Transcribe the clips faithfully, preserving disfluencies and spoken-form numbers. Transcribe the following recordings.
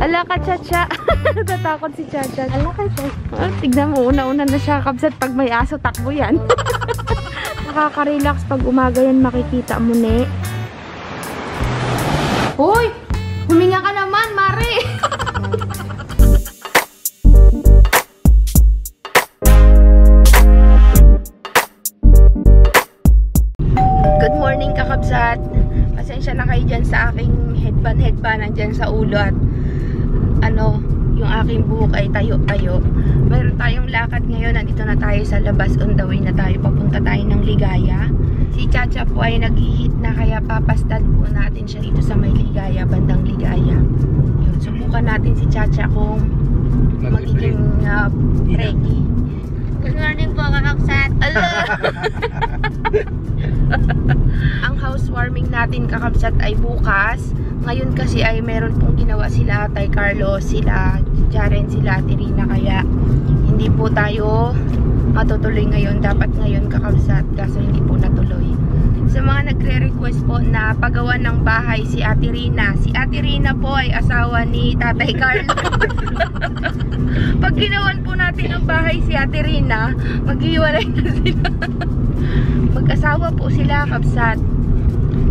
Ala ka, Chacha. Natatakot si Chacha. Ala ka, Chacha. Tignan mo, una-una na siya kabsat. Pag may aso, takbo yan. Nakaka-relax pag umaga yan, makikita mo, ne. Uy! Huminga ka naman, Mari! Good morning, kakabsat. Pasensya na kayo dyan sa aking headband-headband nandyan sa ulo at ano, yung aking buhok ay tayo-tayo. Meron tayong lakad ngayon. Nandito na tayo sa labas. On the way na tayo. Papunta tayo ng Ligaya. Si Chacha po ay naghihit na, kaya papastad po natin siya dito sa may Ligaya, bandang Ligaya. Yun, subukan natin si Chacha kung magiging uh, preggy. Good morning po, kakabsat. Ang housewarming natin, kakabsat, ay bukas. Ngayon kasi ay meron pong ginawa sila Tay Carlos, sila Jaren, sila Tirina, kaya hindi po tayo matutuloy ngayon. Dapat ngayon, kakabsat, kaso hindi po natuloy. Sa mga nagre-request po na pagawa ng bahay si Ate Rina, si Ate Rina po ay asawa ni Tatay Carlos. Pag ginawan po natin ng bahay si Ate Rina, maghiwalay na sila. Mag-asawa po sila, kakabsat.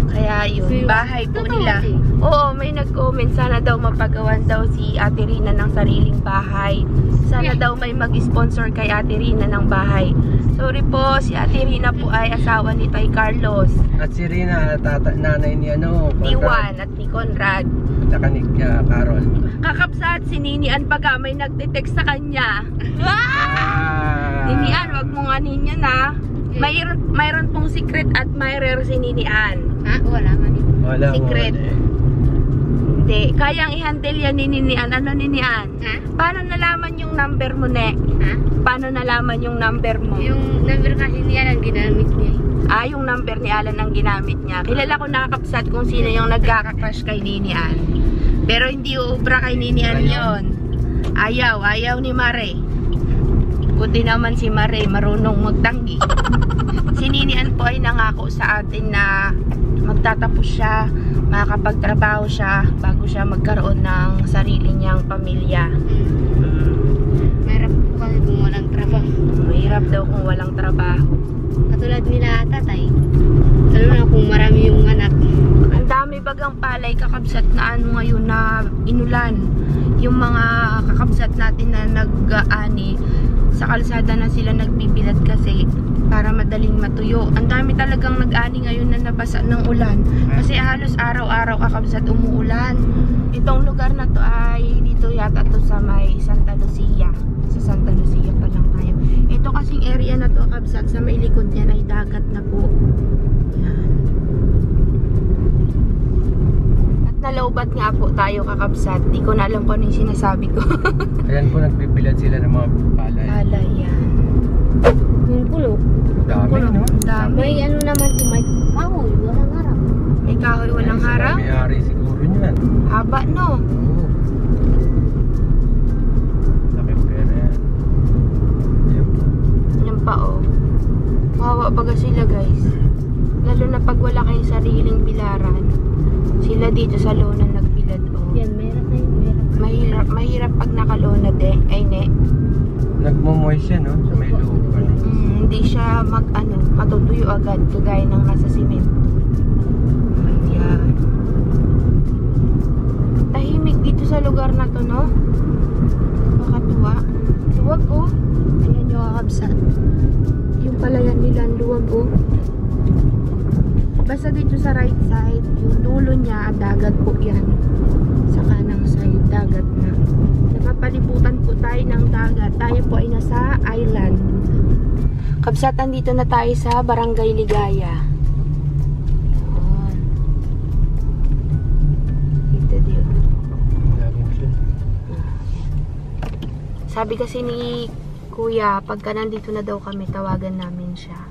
Kaya yun, bahay po nila. Oo, may nag-comment, sana daw mapagawan daw si Ate Rina ng sariling bahay. Sana daw may mag-sponsor kay Ate Rina ng bahay. Sorry po, si Ate Rina po ay asawa ni Tay Carlos. At si Rina, tata, nanay ni ano, Conrad. Ni Juan at ni Conrad. At saka ni uh, Carol. Kakabsat, si Ninian baga may nag-detect sa kanya. Ah! Ninian, wag mo nga ninyo na. Mayroon, mayroon pong secret at admirer si Ninian. Ha? Wala man ito. Wala secret. Man, eh. Hindi. Kayang i-handle yan ni Ninian. Ano, Ninian? Ha? Paano nalaman yung number mo, ne? Ha? Paano nalaman yung number mo? Yung number kasi ni Alan ang ginamit niya. Ah, yung number ni Alan ang ginamit niya. Kilala ko, nakakapsat, kung sino yung nagkakakrush kay Ninian. Pero hindi uubra kay Ninian yon. Ayaw. Ayaw ni Mare. Kundi naman si Mare, marunong magtanggi. Si Ninian po ay nangako sa atin na magtatapos siya, makakapagtrabaho siya, bago siya magkaroon ng sarili niyang pamilya. Mm. Mahirap po kasi kung walang trabaho. Mahirap daw kung walang trabaho. Katulad nila tatay. Lalo na kung marami yung anak. Ang dami bagang palay, kakabsat, na ano ngayon na inulan. Yung mga kakabsat natin na nag-aani, sa kalsada na sila nagbibilad kasi para madaling matuyo. Ang dami talagang nag-ani ngayon na nabasa ng ulan. Kasi halos araw-araw, kakabsat, umuulan. Itong lugar na to ay dito yata to sa may Santa Lucia. Sa Santa Lucia pa lang tayo. Ito kasing area na to, kakabsat, sa may likod niya ay dagat na po. Ayan. Nalaubat nga po tayo, kakabsat. Hindi ko na alam po ano yung sinasabi ko. Ayan po, nagbibilad sila ng mga palay. Palay, yan. Yung pulo. Dami, no? Dami. May ano naman, may kahoy, walang harap. May kahoy, walang harap? May ari siguro niyan. Haba, no? Oo. Dami pera yan. Yan pa, oh. Mahawa baga sila, guys. Lalo na pag wala kayong sariling bilaran. Sila dito sa lona nagbilad, oh. Yan, mahirap na yun, mahirap. Mahirap, mahirap pag nakalonad, eh. Ay, ne. Nagmo-moist siya, no? Sa may loob. Mm, hindi siya mag, ano, matutuyo agad, kagaya ng nasa simento. Ayan. Tahimik dito sa lugar na to, no? Makatuwa. Luwag, oh. Ayan yung kakabsat. Yung palayan nila, luwag, oh. Basta dito sa right side, yung dulo niya, dagat po yan. Sa kanang side, dagat na. Nakapalibutan po tayo ng dagat. Tayo po ay nasa island. Kabsatan, dito na tayo sa Barangay Ligaya. Ayan. Dito dito. Sabi kasi ni Kuya, pagka nandito na daw kami, tawagan namin siya.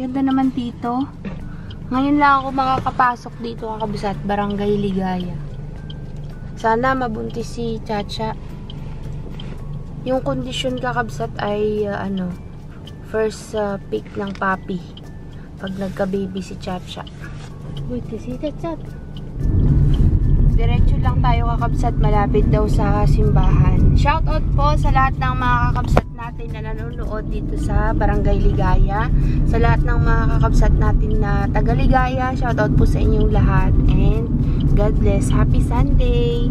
Ganda naman dito. Ngayon lang ako makakapasok dito, kakabsat, Barangay Ligaya. Sana mabuntis si Chacha. Yung kondisyon, kakabsat, ay uh, ano, first uh, pick ng papi. Pag nagka-baby si Chacha. Buntis si Chacha. Diretso lang lang tayo kakabsat, malapit daw sa simbahan. Shoutout po sa lahat ng mga kakabsat natin na nanonood dito sa Barangay Ligaya. Sa lahat ng mga kakabsat natin na taga Ligaya, shoutout po sa inyong lahat. And God bless. Happy Sunday!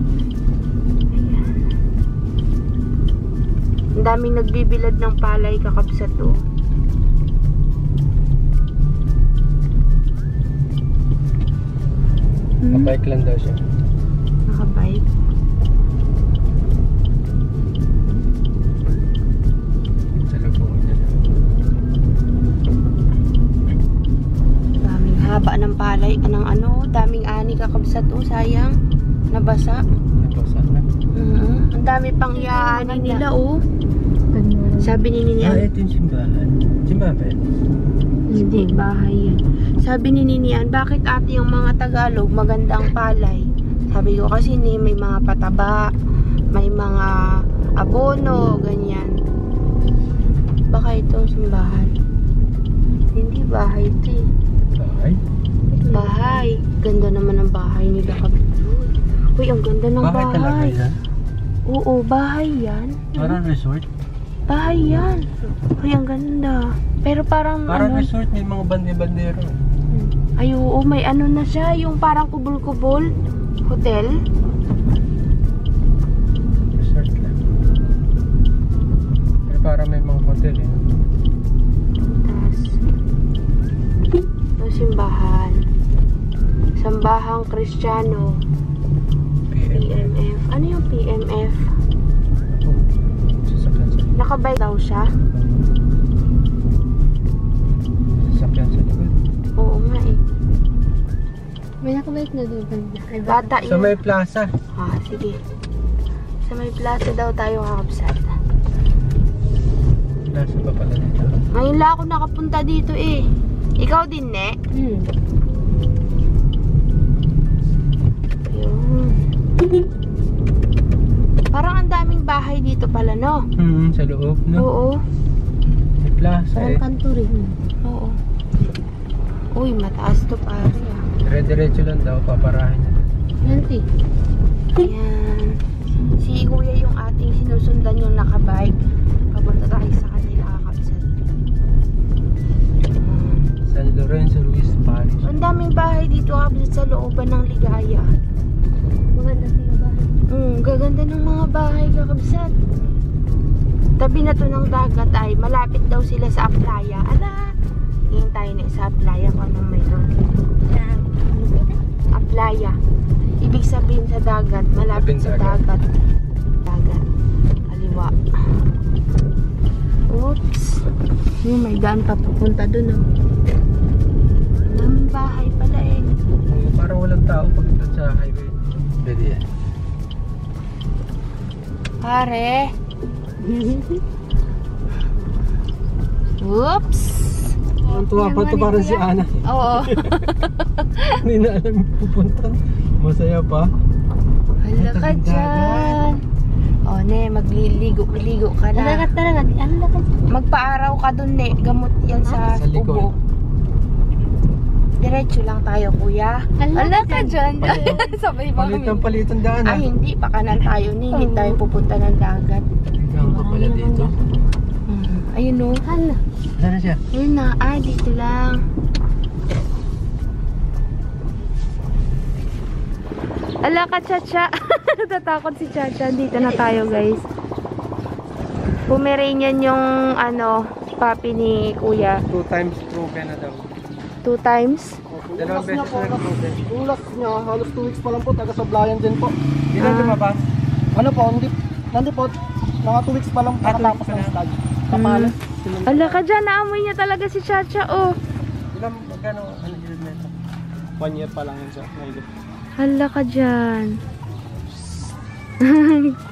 Ang daming nagbibilad ng palay kakabsat to. Nakabike lang daw siya. Nakabike? Daming haba ng palay. Anong ano? Daming ani kakabsat o. Sayang. Nabasa. Nabasa na. Uh-huh. Ang dami pang yaani nila o. Sabi ni Nini Ann. Ah, ito yung simbahan. Simbahan ba yan? Hindi, bahay yan. Sabi ni Nini Ann, bakit ate yung mga Tagalog magandang palay? Sabi ko kasi ni, may mga pataba, may mga abono, ganyan. Baka ito simbahan. Hindi, bahay ito eh. Bahay? Bahay. Ganda naman ang bahay nila kapitulad. Uy, ang ganda ng bahay. Bahay talaga yan? Oo, bahay yan. Parang resort? Bahay yan. Uy, ang ganda. Pero parang parang ano, resort, may mga bandi-bandero. Ay, oo, may ano na siya. Yung parang kubol-kubol hotel. Resort lang. Pero parang may mga hotel eh. Taas. Ito simbahan. Sambahang Kristiyano. P M F. Ano yung P M F? Nakabay daw siya. Sasakyan sa likod. Oo nga eh. May nakabay na doon. Bata yun. Sa may plaza. Ah, sige. Sa may plaza daw tayo kakabsat. Plaza pa pala dito. Ngayon lang ako nakapunta dito eh. Ikaw din, ne? Hmm. Yun. Parang ang daming bahay dito pala, no? Hmm, sa loob, no? Oo. May plaza, parang eh. Parang kanto rin. Oo. Uy, mataas to, pare. Dire-diretso lang daw, paparahin. Nanti. Ayan. Si Kuya yung ating sinusundan yung nakabike. Papunta tayo sa kanila, kakabsat. San Lorenzo Ruiz Parish. Ang daming bahay dito, kakabsat, sa looban ng Ligaya. Maganda siya. Mm, gaganda ng mga bahay kakabsat. Tabi na to ng dagat ay malapit daw sila sa Aplaya. Ala, hingin tayo na sa Aplaya kung anong mayroon. Aplaya. Ibig sabihin sa dagat, malapit sa dagat. Dagat. Kaliwa. Oops. Yung may daan pa papunta dun oh. Daming bahay pala eh. Parang walang tao pag ito sa highway. Pwede yan. Pare. Oops. Tuwa pa ito parang si Ana. Oo. Hindi na alam pupunta. Masaya pa. Hala ka dyan. O ne, magliligo. Magligo ka na. Hala ka talaga. Magpaaraw ka dun ne. Gamot yan sa ubo. Diretso lang tayo kuya. Ala ka dyan. Sabay ba kami? Palitan-palitan daan ah. Ah hindi, pakanan tayo ni. Hindi tayo pupunta ng dagat. Ayun pa pala dito. Ayun o. Hala. Saan na siya? Ayun na. Ah dito lang. Ala ka Chacha. Natatakot si Chacha. Dito na tayo guys. Pomeranian yung ano papi ni kuya. Two times proven na daw. Two times? Dalawang beses na po. Yung last niya, halos two weeks pa lang po, taga-sablayan din po. Hindi na lumabas? Ano po, hindi po, mga two weeks pa lang nakatapos ng stage. Kapalas. Ala ka dyan, naamoy niya talaga si Chacha, oh. Ilang, magkano, ano yun na ito? One year pa lang yun siya. Ala ka dyan.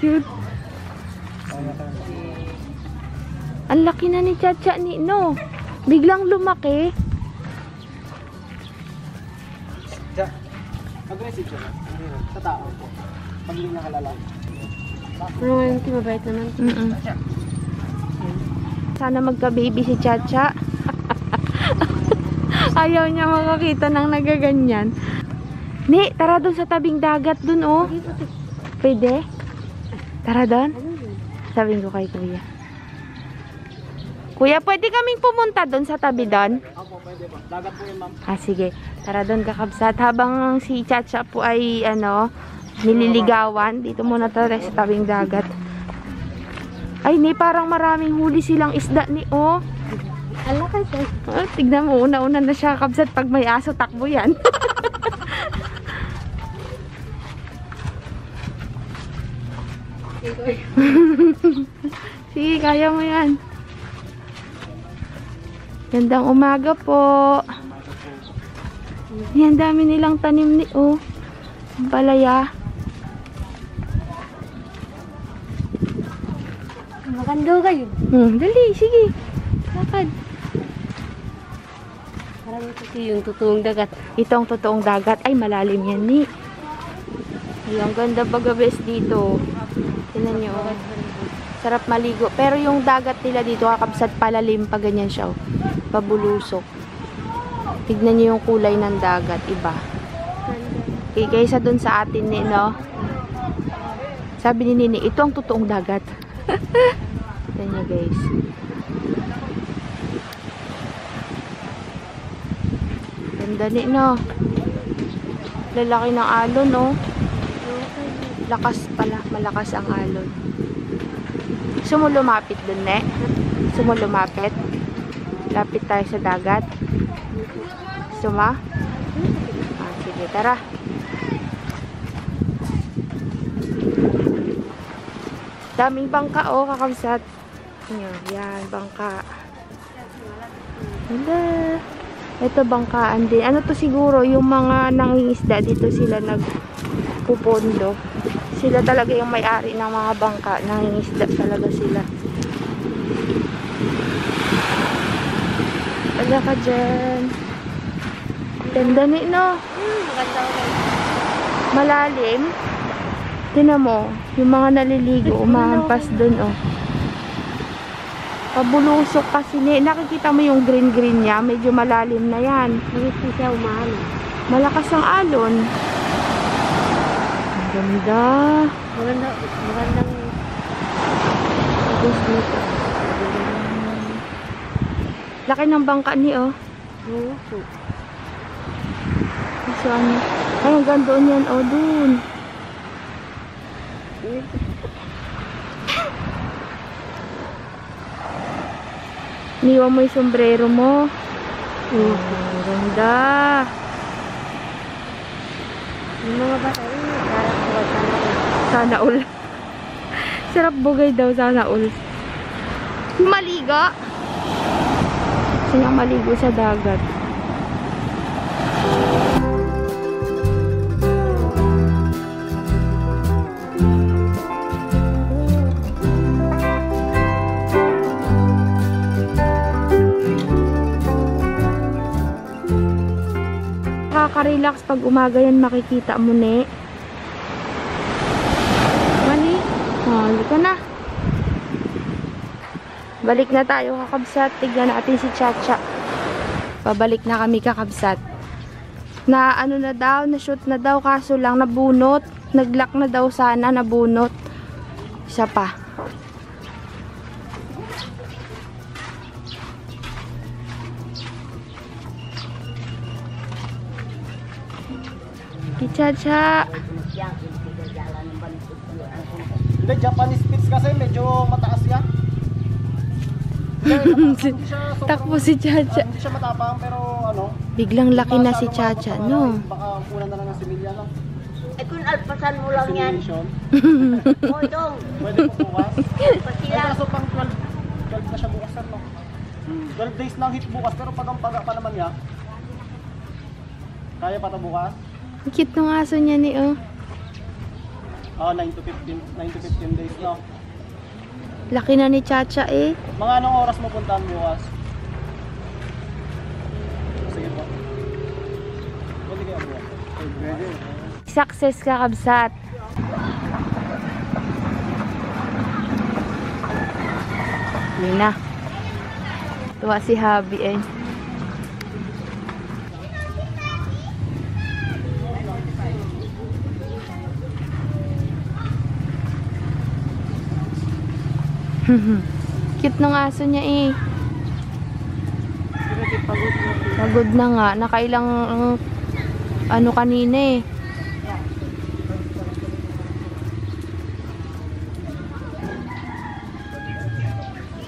Cute. Ang laki na ni Chacha ni, no? Biglang lumaki. Aggressive siya. Sa tao po. Pag hindi nakalalaki. Pero ngayon, mabait naman. Mm-mm. Sana magka-baby si Chacha. Ayaw niya makakita ng nagaganyan. Ni, tara doon sa tabing dagat doon, oh. Pwede? Tara doon. Sabihin ko kay kuya. Kuya, pwede kaming pumunta doon sa tabi doon? Opo, pwede po. Dagat po yun, ma'am. Ah, sige. Tara doon, kakabsat. Habang si Chacha po ay, ano, nililigawan. Dito muna tara sa tabing dagat. Ay, ni, parang maraming huli silang isda, ni, oh. Alakay ko. Oh, tignan mo, una-una na siya kakabsat. Pag may aso, takbo yan. Sige, kaya mo yan. Gandang umaga po. Yan, dami nilang tanim ni oh. Palaya. Maganda kayo. Hmm, dali, sige. Lakad. Parang ito yung totoong dagat. Itong totoong dagat. Ay, malalim yan ni. Ay, ang ganda bagabes dito. Tignan nyo, oh. Sarap maligo. Pero yung dagat nila dito, kakabsat palalim pa ganyan siya, oh. Pabulusok. Tignan nyo yung kulay ng dagat. Iba. Okay, kaysa dun sa atin, eh, no? Sabi ni Nini, ito ang totoong dagat. Tignan nyo, guys. Ganda ni, no? Lalaki ng alon, no? Lakas pala, malakas ang alon. Sumulumapit dun, ne? Sumulumapit. Lapit tayo sa dagat. Suma? Ah, sige, tara. Daming bangka, oh, kakamsat. Yan, bangka. Handa. Ito, bangkaan din. Ano to siguro, yung mga nangingisda dito sila nagpupondo. Sila talaga yung may-ari ng mga bangka. Nangingisda talaga sila. Wala ka dyan. Ganda ni, no? Malalim. Tignan mo, yung mga naliligo, umahampas dun, oh. Pabulusok kasi ni. Nakikita mo yung green-green niya? Medyo malalim na yan. Nakikita umahalin. Malakas ang alon. Ganda. Maganda. Magandang. Laki ng bangka ni, oh. Oo. So, ano? Ay, ang ganda niyan, oh, dun. Niwa mo yung sombrero mo. Oo. Oh, ganda. Yung mga bata rin. Sana all. Sarap bugay daw, sana all. Maligo. Siyang maligo sa dagat. Nakaka-relax pag umaga yan, makikita mo ne. Halika na. Balik na tayo, kakabsat. Tignan natin si Chacha. Pabalik na kami, kakabsat. Na ano na daw, na shoot na daw, kaso lang nabunot. Nag-lock na daw sana, nabunot. Isa pa. Si Chacha. Hindi, Japanese Spitz kasi medyo mataas yan. Takbo si Chacha. Hindi siya matapang pero ano. Biglang laki na si Chacha, no? Baka kulang na lang ng similya lang. Eh kung alpasan mo lang yan. Modong. Pwede po bukas. Eh kaso pang twelve na siya bukas na, no? twelve days lang hit bukas pero pag ang paga pa naman niya. Kaya pa ito bukas. Ang cute ng aso niya ni, oh. Oh, nine to fifteen days lang. Laki na ni Chacha eh. Mga anong oras mo puntahan bukas? Sige po. Pwede kaya bukas? Pwede. Success ka, kabsat. Hindi na. Tuwa si Habi eh. Cute ng aso niya eh. Pagod na nga. Nakailang ano kanina eh.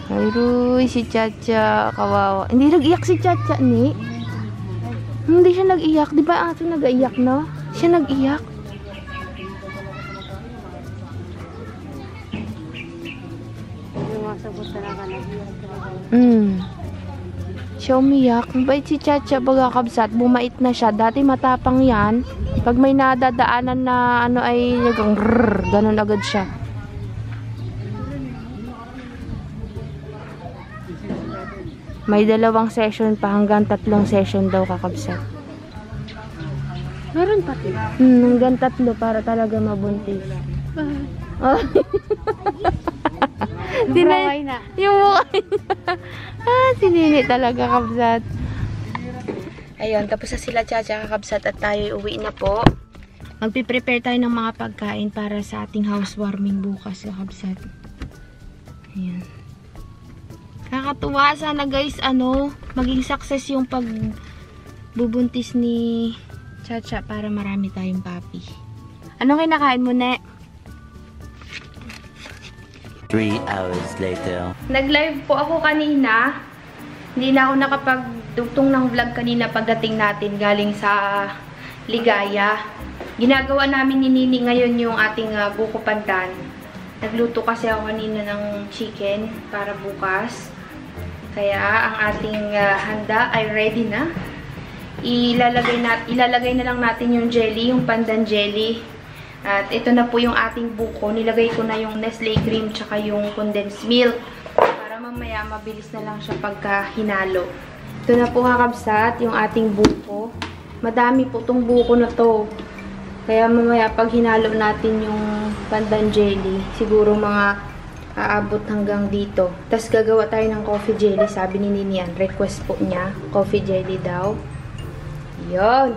Ayroy, si Chacha. Kawawa. Hindi nag-iyak si Chacha ni. Hindi siya nag-iyak. Di ba ato nag-iyak no? Siya nag-iyak. Mm. Siya umiyak. Mabait si Chacha baga kabsat. Bumait na siya. Dati matapang yan. Pag may nadadaanan na ano ay nagang rrrr. Ganun agad siya. May dalawang session pa hanggang tatlong session daw kakabsat. Meron pa rin? Hmm, hanggang tatlo para talaga mabuntis. Oh. Yung mukay na. Yung mukay na. Ah, sinini talaga kabsat. Ayun, tapos na sila Chacha kakabsat at tayo uwi na po. Magpiprepare tayo ng mga pagkain para sa ating housewarming bukas kakabsat. Ayan. Nakakatuwa, sana guys, ano, maging success yung pagbubuntis ni Chacha para marami tayong papi. Anong kinakain mo, ne? Three hours later. Nag-live po ako kanina. Hindi na ako nakapagdugtong ng vlog kanina pagdating natin galing sa Ligaya. Ginagawa namin ni Nini ngayon yung ating uh, buko pandan. Nagluto kasi ako kanina ng chicken para bukas. Kaya ang ating uh, handa ay ready na. Ilalagay na, ilalagay na lang natin yung jelly, yung pandan jelly. At ito na po yung ating buko. Nilagay ko na yung Nestle cream tsaka yung condensed milk. Para mamaya mabilis na lang siya pagka hinalo. Ito na po kakabsat yung ating buko. Madami po itong buko na to. Kaya mamaya pag hinalo natin yung pandan jelly, siguro mga aabot hanggang dito. Tapos gagawa tayo ng coffee jelly. Sabi ni Ninian, request po niya. Coffee jelly daw. Yun.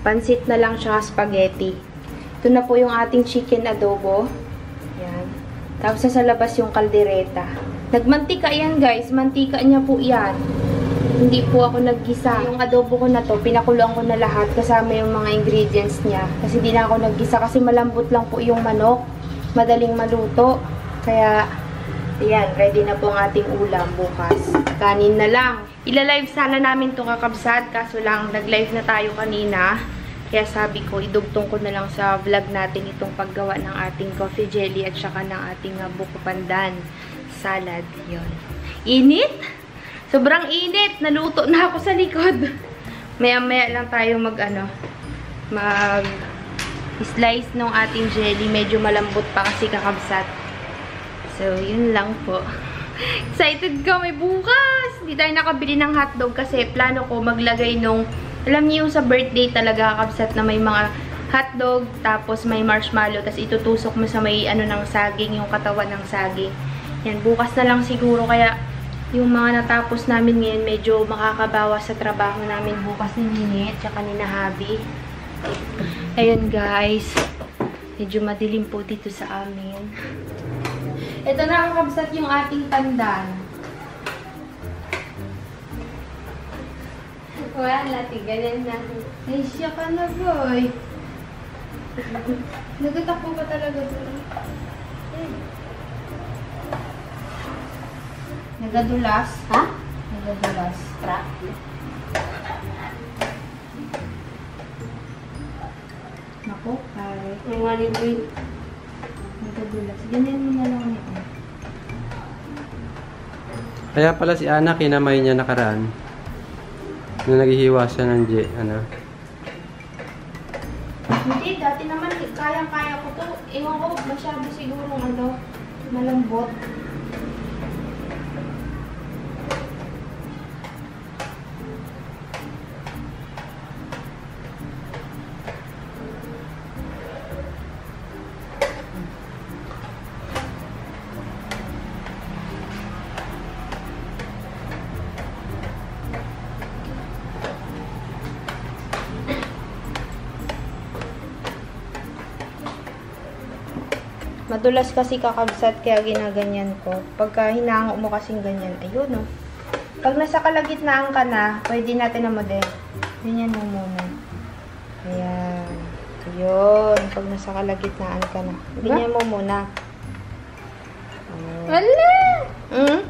Pansit na lang siya, spaghetti. Ito na po yung ating chicken adobo. Yan. Tapos sa labas yung kaldereta. Nagmantika yan guys. Mantika niya po yan. Hindi po ako naggisa. Yung adobo ko na to, pinakuluan ko na lahat kasama yung mga ingredients niya. Kasi hindi na ako naggisa kasi malambot lang po yung manok. Madaling maluto. Kaya, ayan, ready na po ang ating ulam bukas. Kanin na lang. Ilalive sana namin ito kakabsat, kaso lang naglive na tayo kanina. Kaya sabi ko, idugtong ko na lang sa vlog natin itong paggawa ng ating coffee jelly at saka ng ating buko pandan salad. Yun. Init? Sobrang init! Naluto na ako sa likod. Maya-maya lang tayo mag, ano, mag slice ng ating jelly. Medyo malambot pa kasi kakabsat. So, yun lang po. Excited kami bukas! Hindi tayo nakabili ng hotdog kasi plano ko maglagay nung, alam niyo sa birthday talaga kakabsat na may mga hotdog, tapos may marshmallow, tapos itutusok mo sa may ano ng saging, yung katawan ng saging. Yan, bukas na lang siguro, kaya yung mga natapos namin ngayon medyo makakabawas sa trabaho namin bukas ni Nini at saka ni Nahabi. Ayun guys, medyo madilim po dito sa amin. Ito na kakabsat yung ating pandan. Wala natin, ganyan na. Ay, siya ka na, boy. Nagatakbo pa talaga doon. Nagadulas. Ha? Nagadulas. Trap. Naku, pare. May walibay. Nagadulas. Ganyan mo na lang nito. Kaya pala si Ana, kinamay niya nakaraan. Nung naghihiwa siya ng J, ano. Hindi, dati naman, kaya-kaya ko to. Ewan ko, masyado siguro, ano, malambot. Madulas kasi kakabsat, kaya ginaganyan ko. Pagka hinahango mo kasing ganyan, ayun, no? Pag nasa kalagitnaan ka na, pwede natin na model. Ganyan mo muna. Ayan. Ayun. Pag nasa kalagitnaan ka na. Ganyan mo muna. Wala! Hmm?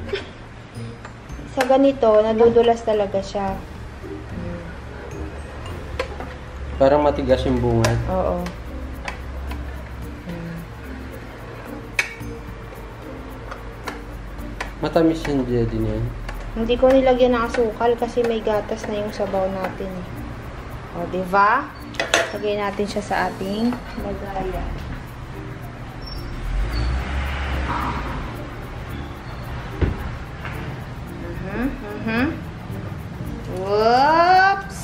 Sa ganito, nadudulas talaga siya. Hmm. Parang matigas yung bunga. Oo. Matamis yung jelly niyan. Hindi ko nilagyan ng asukal kasi may gatas na yung sabaw natin. O, diba? Lagyan natin siya sa ating lagaya. Uh-huh, uh-huh. Whoops!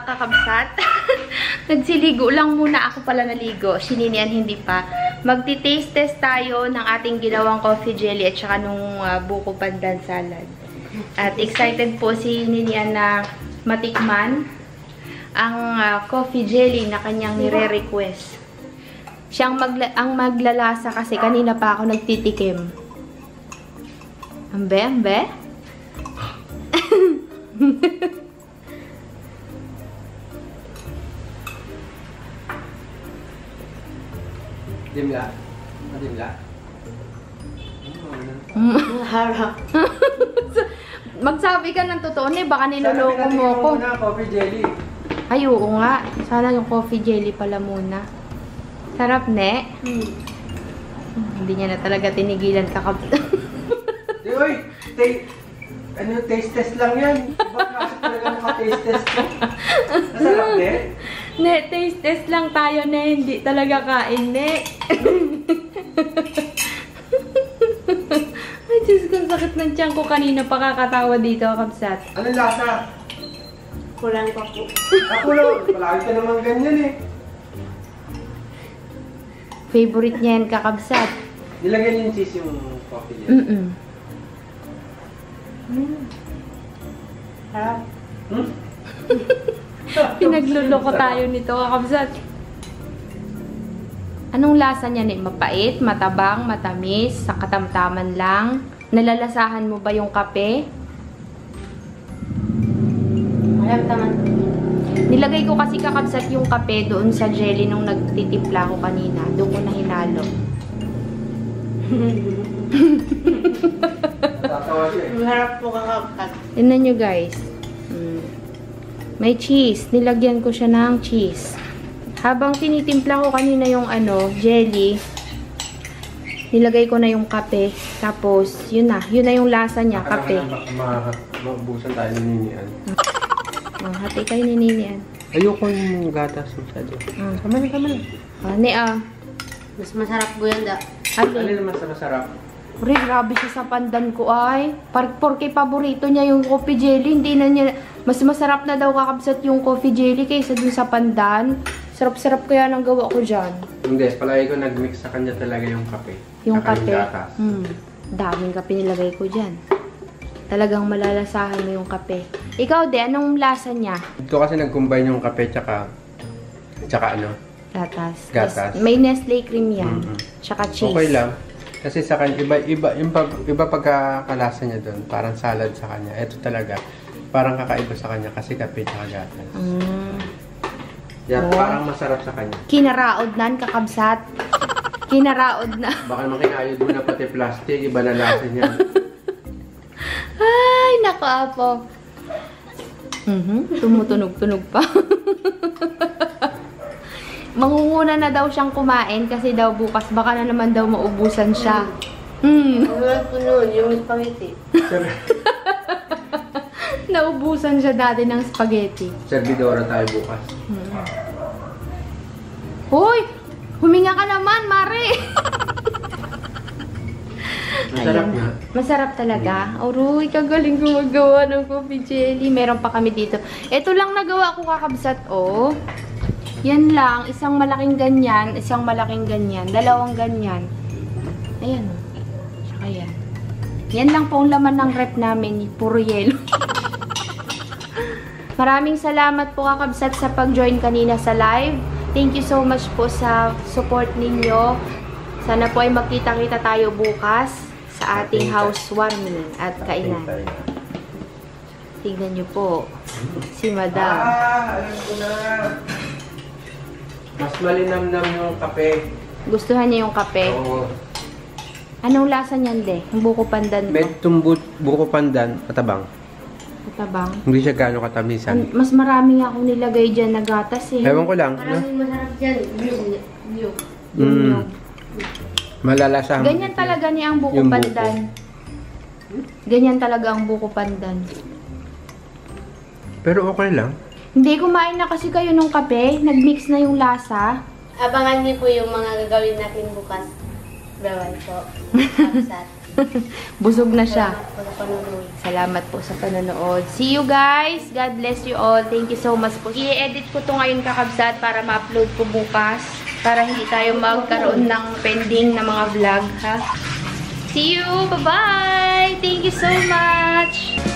Kakabsat. Nagsiligo lang muna ako pala naligo. Sininian hindi pa. Magti-taste test tayo ng ating ginawang coffee jelly at saka nung uh, buko pandan salad. At excited po si Ninian na matikman ang uh, coffee jelly na kanyang nire-request. Siyang magla ang maglalasa kasi kanina pa ako nagtitikim. Ambe, ambe? Dimla. Madimla. Harap. Magsabi ka ng totoo na eh. Baka niloloko mo ako. Sana muna coffee jelly. Ay, oo nga. Sana yung coffee jelly pala muna. Sarap, ne? Hmm. Hindi niya na talaga tinigilan kakab... Di, oy! Ano, taste test lang yan. Bakit kasi talaga maka-taste test ko? Masarap, ne? Ne, taste test lang tayo, ne. Hindi talaga kain, ne. Ay, Diyos ko, sakit ng tiyan ko kanina. Pakakatawa dito, kabsat. Anong lasa? Kulang pa po. Ako lang. Palagi ka naman ganyan, eh. Favorite niya yan, kakabsat. Nilagyan yung cheese yung coffee niya. Mm -mm. Mm. Ha? Hmm? Pinagluloko tayo nito, kakabsat. Anong lasa niya ni? Mapait, matabang, matamis, sa katamtaman lang. Nalalasahan mo ba yung kape? Katamtaman. Nilagay ko kasi, kakabsat, yung kape doon sa jelly nung nagtitimpla ko kanina. Doon ko na hinalo. Harap po, kakabsat. Tignan nyo, guys. Mm. May cheese. Nilagyan ko siya ng cheese. Habang tinitimpla ko kanina yung ano, jelly, nilagay ko na yung kape. Tapos, yun na. Yun na yung lasa niya, kape. Mabusan tayo ni Ninian. Hati kayo ni Ninian. Ayoko yung gatas. Kamali, kamali. Ani, ah. Mas masarap po yan, da. Ano naman sa masarap? Uri, grabe siya sa pandan ko, ay. Porke paborito niya yung coffee jelly, hindi na niya... Mas masarap na daw, kakabsat, yung coffee jelly kaysa dun sa pandan. Sarap-sarap kaya nang gawa ko dyan. Hindi, palagi ko nag-mix sa kanya talaga yung kape. Yung kape? Yung mm, daming kape nilagay ko dyan. Talagang malalasahan mo yung kape. Ikaw, de, anong lasa niya? Ito kasi nag-combine yung kape tsaka... Tsaka ano? Gatas. Gatas. May Nestle cream yan. Mm-hmm. Tsaka cheese. Okay lang. Kasi sa kanya, iba, iba, yung pag, iba pagkakalasa niya doon. Parang salad sa kanya. Ito talaga, parang kakaiba sa kanya kasi kape at gatas. Mm. Yeah, oh. Parang masarap sa kanya. Kinaraod na, kakabsat. Kinaraod na. Baka naman kinayod mo na pati plastic, iba na lasa niya. Ay, naku, apo. Mm-hmm. Tumutunog-tunog pa. Mangunguna na daw siyang kumain kasi daw bukas baka na naman daw maubusan siya. Mm. Yung spaghetti. Naubusan siya dati ng spaghetti. Servidora tayo bukas. Mm. Hoy! Huminga ka naman, Mari! Masarap na. Masarap talaga. Mm. Aroy, kagaling gumagawa ng coffee jelly. Meron pa kami dito. Ito lang nagawa ko kakabsat, oh. Yan lang, isang malaking ganyan, isang malaking ganyan, dalawang ganyan. Ayan, oh. Tsaka yan. Yan lang po ang laman ng rep namin, puro yelo. Maraming salamat po kakabsat sa pag-join kanina sa live. Thank you so much po sa support ninyo. Sana po ay magkita-kita tayo bukas sa ating housewarming at kainan. Tignan niyo po si Madam. Ah, alam ko na. Mas malinamnam yung kape. Gustuhan niya yung kape? Oo. Anong lasa niyan, de? Yung buko pandan mo? Itong buko pandan, matabang. Matabang? Hindi siya gaano katamisan. Mas marami akong nilagay dyan na gatas eh. Ewan ko lang. Maraming masarap dyan. Niyog. Niyog. Malalasang. Ganyan talaga niya ang buko pandan. Ganyan talaga ang buko pandan. Pero okay lang. Hindi, kumain na kasi kayo nung kape. Nag-mix na yung lasa. Abangan niyo po yung mga gagawin natin bukas. Bawal po. Busog na siya. Salamat po, Salamat po sa panonood. See you guys. God bless you all. Thank you so much po. I-edit ko to ngayon kakabsat para ma-upload po bukas. Para hindi tayo magkaroon ng pending na mga vlog. Ha? See you. Bye-bye. Thank you so much.